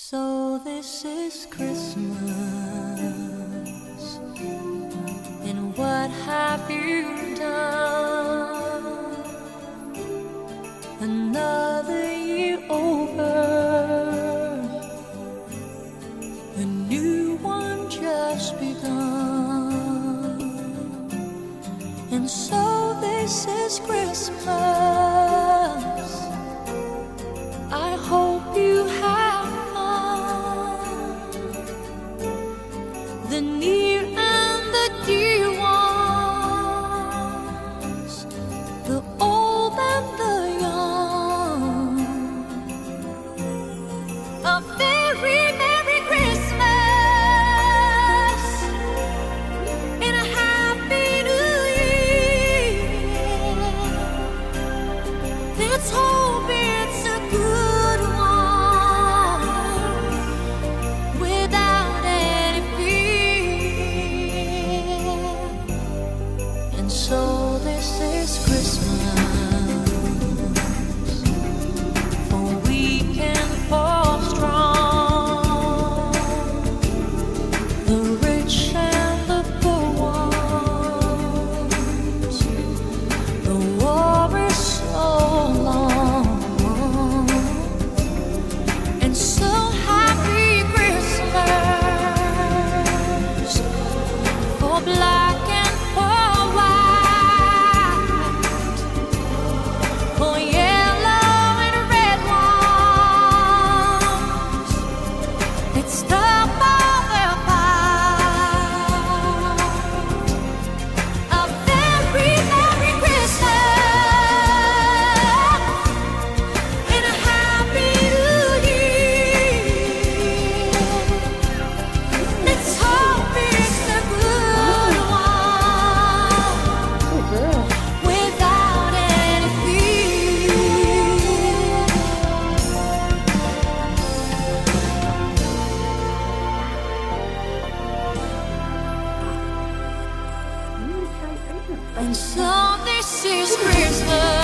So this is Christmas, and what have you done? Another year over, a new one just begun. And so this is Christmas, I hope you have the near and the dear ones, the old and the young. A very Merry Christmas and a Happy New Year. Let's hope it's a good one without any fear. So this is Christmas, for we can fall strong, the rich and the poor ones. The war is so long, and so happy Christmas for black and poor. And so this is Christmas.